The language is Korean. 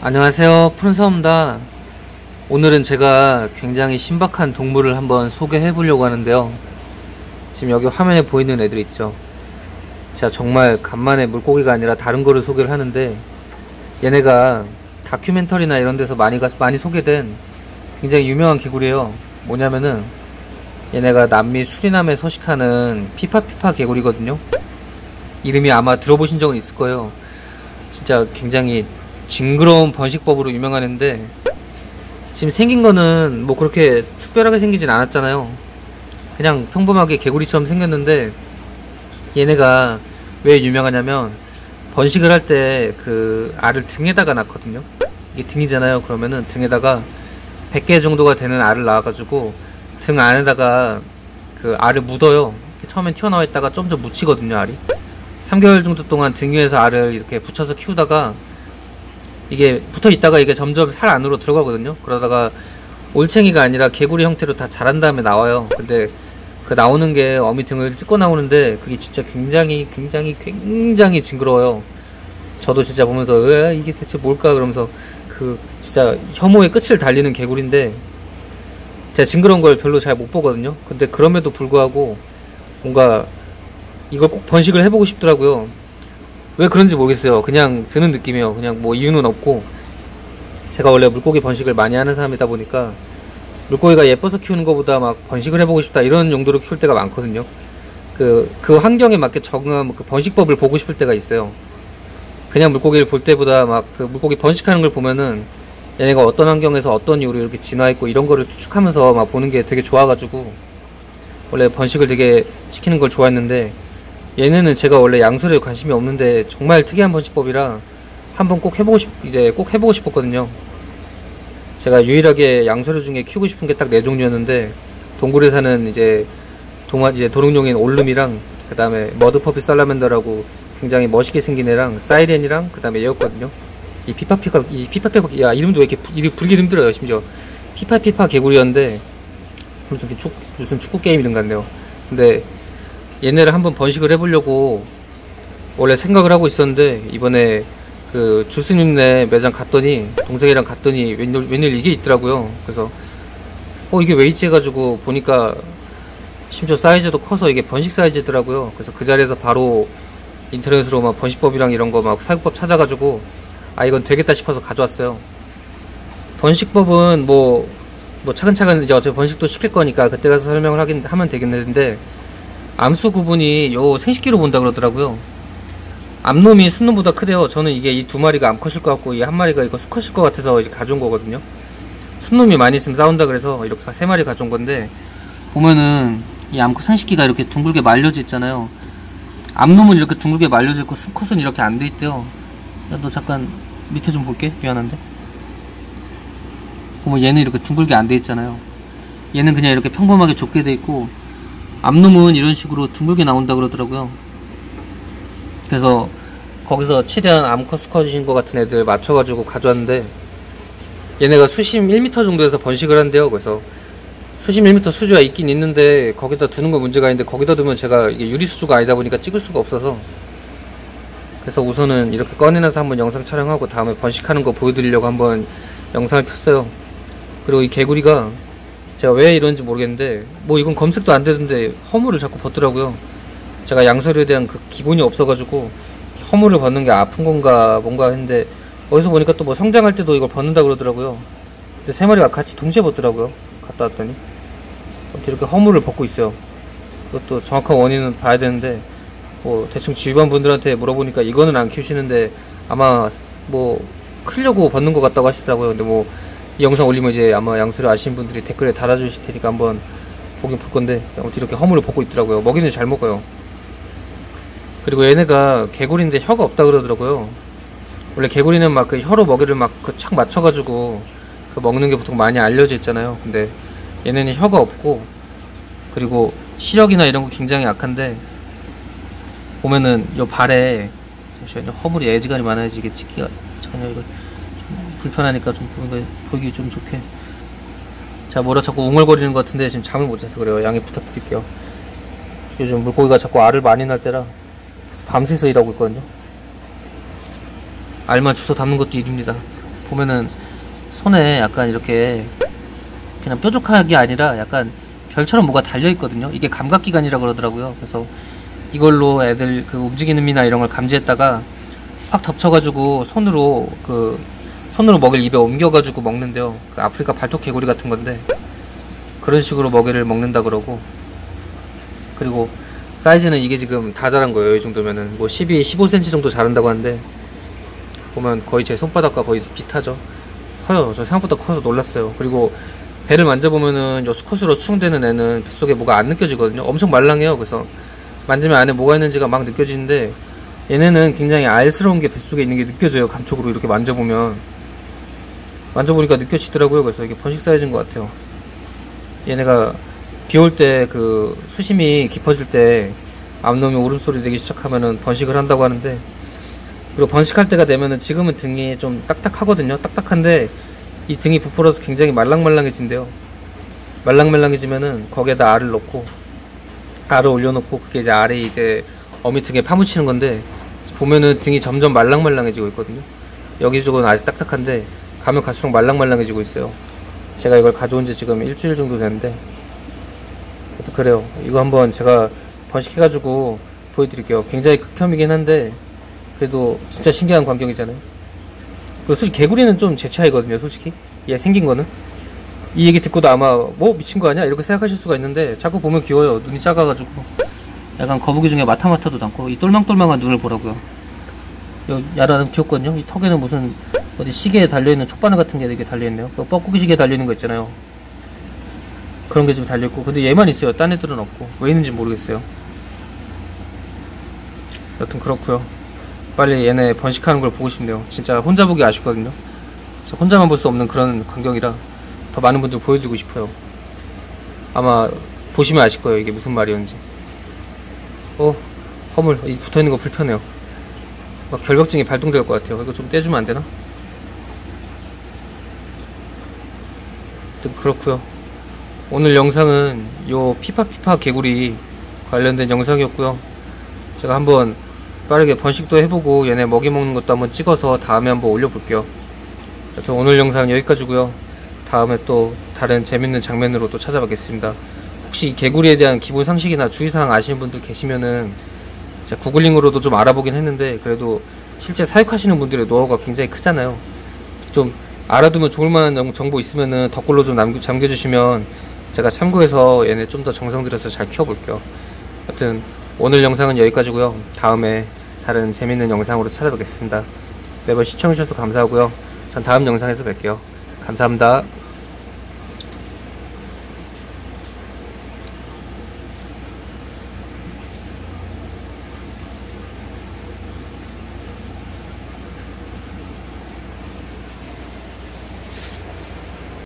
안녕하세요, 푸른사우입니다. 오늘은 제가 굉장히 신박한 동물을 한번 소개해 보려고 하는데요, 지금 여기 화면에 보이는 애들 있죠. 제가 정말 간만에 물고기가 아니라 다른 거를 소개를 하는데, 얘네가 다큐멘터리나 이런 데서 많이 소개된 굉장히 유명한 개구리예요. 뭐냐면은 얘네가 남미 수리남에 서식하는 피파피파 개구리거든요. 이름이 아마 들어보신 적은 있을 거예요. 진짜 굉장히 징그러운 번식법으로 유명한 애인데, 지금 생긴 거는 뭐 그렇게 특별하게 생기진 않았잖아요. 그냥 평범하게 개구리처럼 생겼는데, 얘네가 왜 유명하냐면 번식을 할 때 그 알을 등에다가 낳거든요. 이게 등이잖아요. 그러면은 등에다가 100개 정도가 되는 알을 낳아가지고 등 안에다가 그 알을 묻어요. 처음엔 튀어나와 있다가 점점 묻히거든요, 알이. 3개월 정도 동안 등 위에서 알을 이렇게 붙여서 키우다가 이게 붙어 있다가 이게 점점 살 안으로 들어가거든요. 그러다가 올챙이가 아니라 개구리 형태로 다 자란 다음에 나와요. 근데 그 나오는 게 어미 등을 찍고 나오는데, 그게 진짜 굉장히 징그러워요. 저도 진짜 보면서 이게 대체 뭘까 그러면서 그 진짜 혐오의 끝을 달리는 개구리인데, 제가 징그러운 걸 별로 잘 못 보거든요. 근데 그럼에도 불구하고 뭔가 이걸 꼭 번식을 해보고 싶더라고요. 왜 그런지 모르겠어요. 그냥 드는 느낌이에요. 그냥 뭐 이유는 없고, 제가 원래 물고기 번식을 많이 하는 사람이다 보니까 물고기가 예뻐서 키우는 것보다 막 번식을 해보고 싶다 이런 용도로 키울 때가 많거든요. 그 환경에 맞게 적응한 그 번식법을 보고 싶을 때가 있어요. 그냥 물고기를 볼 때보다 막 그 물고기 번식하는 걸 보면은 얘네가 어떤 환경에서 어떤 이유로 이렇게 진화했고 이런 거를 추측하면서 막 보는 게 되게 좋아가지고 원래 번식을 되게 시키는 걸 좋아했는데, 얘네는 제가 원래 양서류에 관심이 없는데 정말 특이한 번식법이라 한번 꼭 해보고 싶었거든요. 제가 유일하게 양서류 중에 키우고 싶은 게 딱 4 종류였는데, 동굴에 사는 이제 도롱뇽인 올름이랑, 그 다음에 머드퍼피 살라멘더라고 굉장히 멋있게 생긴 애랑, 사이렌이랑, 그 다음에 얘였거든요. 이 피파피파 이름도 왜 이렇게 부르기 힘들어요. 심지어 피파피파 개구리였는데 무슨 축구 게임 이름 같네요. 근데 얘네를 한번 번식을 해보려고 원래 생각을 하고 있었는데, 이번에 그 줄스님네 매장 갔더니, 동생이랑 갔더니 웬일 이게 있더라고요. 그래서 이게 왜 있지 해가지고 보니까 심지어 사이즈도 커서 이게 번식 사이즈더라고요. 그래서 그 자리에서 바로 인터넷으로 막 번식법이랑 이런 거 막 사육법 찾아가지고 이건 되겠다 싶어서 가져왔어요. 번식법은 뭐 차근차근 이제 어차피 번식도 시킬 거니까 그때 가서 설명을 하면 되겠는데, 암수 구분이 요 생식기로 본다 그러더라고요. 암놈이 순놈보다 크대요. 저는 이게 이 2마리가 암컷일 것 같고 이 1마리가 이거 수컷일 것 같아서 이제 가져온 거거든요. 순놈이 많이 있으면 싸운다 그래서 이렇게 3마리 가져온 건데, 보면은 이 암컷 생식기가 이렇게 둥글게 말려져 있잖아요. 암놈은 이렇게 둥글게 말려져 있고 수컷은 이렇게 안 돼 있대요. 야, 너 잠깐 밑에 좀 볼게. 미안한데. 보면 얘는 이렇게 둥글게 안 돼 있잖아요. 얘는 그냥 이렇게 평범하게 좁게 돼 있고, 암놈은 이런 식으로 둥글게 나온다 그러더라고요. 그래서 거기서 최대한 암컷 수컷이신 것 같은 애들 맞춰가지고 가져왔는데, 얘네가 수심 1m 정도에서 번식을 한대요. 그래서 수심 1m 수조가 있긴 있는데 거기다 두는 건 문제가 있는데, 거기다 두면 제가 이게 유리 수조가 아니다 보니까 찍을 수가 없어서, 그래서 우선은 이렇게 꺼내놔서 한번 영상 촬영하고 다음에 번식하는 거 보여드리려고 한번 영상을 켰어요. 그리고 이 개구리가 제가 왜 이런지 모르겠는데, 뭐 이건 검색도 안 되던데 허물을 자꾸 벗더라고요. 제가 양서류에 대한 그 기본이 없어가지고 허물을 벗는 게 아픈 건가 뭔가 했는데, 어디서 보니까 또 뭐 성장할 때도 이걸 벗는다 그러더라고요. 근데 3마리가 같이 동시에 벗더라고요. 갔다 왔더니 이렇게 허물을 벗고 있어요. 그것도 정확한 원인은 봐야 되는데, 뭐 대충 주위반 분들한테 물어보니까 이거는 안 키우시는데 아마 뭐 크려고 벗는 것 같다고 하시더라고요. 근데 뭐 이 영상 올리면 이제 아마 양서류 아시는 분들이 댓글에 달아주실 테니까 한번 보긴 볼 건데, 아무튼 이렇게 허물을 벗고 있더라고요. 먹이는 잘 먹어요. 그리고 얘네가 개구리인데 혀가 없다 그러더라고요. 원래 개구리는 막 그 혀로 먹이를 막 그 착 맞춰가지고 그 먹는 게 보통 많이 알려져 있잖아요. 근데 얘네는 혀가 없고, 그리고 시력이나 이런 거 굉장히 약한데, 보면은 요 발에 잠시만요, 허물이 애지간히 많아야지 이게 찍기가 잠깐요, 이거 좀 불편하니까 좀 보기 좀 좋게. 자, 뭐라 자꾸 웅얼거리는 것 같은데 지금 잠을 못 자서 그래요. 양해 부탁드릴게요. 요즘 물고기가 자꾸 알을 많이 낳을 때라 밤새서 일하고 있거든요. 알만 주워 담는 것도 일입니다. 보면은 손에 약간 이렇게 그냥 뾰족하게 아니라 약간 별처럼 뭐가 달려있거든요. 이게 감각기관이라고 그러더라고요. 그래서 이걸로 애들 그 움직임이나 이런 걸 감지했다가 확 덮쳐가지고 손으로 먹이를 입에 옮겨가지고 먹는데요. 그 아프리카 발톱개구리 같은 건데 그런 식으로 먹이를 먹는다 그러고, 그리고 사이즈는 이게 지금 다 자란 거예요. 이 정도면은 뭐 12, 15cm 정도 자란다고 하는데 보면 거의 제 손바닥과 거의 비슷하죠. 커요. 저 생각보다 커서 놀랐어요. 그리고 배를 만져보면은 요 수컷으로 추궁되는 애는 뱃속에 뭐가 안 느껴지거든요. 엄청 말랑해요. 그래서 만지면 안에 뭐가 있는지가 막 느껴지는데 얘네는 굉장히 알스러운 게 뱃속에 있는 게 느껴져요. 감촉으로 이렇게 만져보니까 느껴지더라고요. 그래서 이게 번식 사이즈인 것 같아요. 얘네가 비올 때 그 수심이 깊어질 때 암놈이 울음소리 내기 시작하면은 번식을 한다고 하는데, 그리고 번식할 때가 되면은 지금은 등이 좀 딱딱하거든요. 딱딱한데 이 등이 부풀어서 굉장히 말랑말랑해진대요. 말랑말랑해지면은 거기에다 알을 넣고 알을 올려놓고 그게 이제 알이 이제 어미 등에 파묻히는 건데 보면은 등이 점점 말랑말랑해지고 있거든요. 여기저건 아직 딱딱한데 가면 갈수록 말랑말랑해지고 있어요. 제가 이걸 가져온 지 지금 일주일 정도 됐는데 그래요. 이거 한번 제가 번식해가지고 보여드릴게요. 굉장히 극혐이긴 한데 그래도 진짜 신기한 광경이잖아요. 그리고 솔직히 개구리는 좀 제 차이거든요. 솔직히 얘 생긴 거는 이 얘기 듣고도 아마 뭐 미친 거 아니야? 이렇게 생각하실 수가 있는데 자꾸 보면 귀여워요. 눈이 작아가지고 약간 거북이 중에 마타마타도 닮고 이 똘망똘망한 눈을 보라고요. 여기 야라는 귀엽거든요. 이 턱에는 무슨 어디 시계에 달려있는 촉바늘 같은 게 이렇게 달려있네요. 그 뻐꾸기 시계에 달려있는 거 있잖아요. 그런 게 지금 달려있고, 근데 얘만 있어요. 딴 애들은 없고 왜 있는지 모르겠어요. 여튼 그렇고요. 빨리 얘네 번식하는 걸 보고 싶네요. 진짜 혼자 보기 아쉽거든요. 혼자만 볼 수 없는 그런 광경이라 더 많은 분들 보여드리고 싶어요. 아마 보시면 아실 거예요. 이게 무슨 말이었는지. 허물 이 붙어있는 거 불편해요. 막 결벽증이 발동될 것 같아요. 이거 좀 떼주면 안 되나? 여튼 그렇고요. 오늘 영상은 요 피파피파 개구리 관련된 영상이었고요. 제가 한번 빠르게 번식도 해보고 얘네 먹이 먹는 것도 한번 찍어서 다음에 한번 올려볼게요. 여튼 오늘 영상 여기까지고요. 다음에 또 다른 재밌는 장면으로 또 찾아뵙겠습니다. 혹시 이 개구리에 대한 기본 상식이나 주의사항 아시는 분들 계시면은 제가 구글링으로도 좀 알아보긴 했는데 그래도 실제 사육하시는 분들의 노하우가 굉장히 크잖아요. 좀 알아두면 좋을 만한 정보 있으면은 댓글로 좀 남겨주시면 제가 참고해서 얘네 좀 더 정성 들여서 잘 키워볼게요. 하여튼 오늘 영상은 여기까지고요. 다음에 다른 재밌는 영상으로 찾아뵙겠습니다. 매번 시청해주셔서 감사하고요. 전 다음 영상에서 뵐게요. 감사합니다.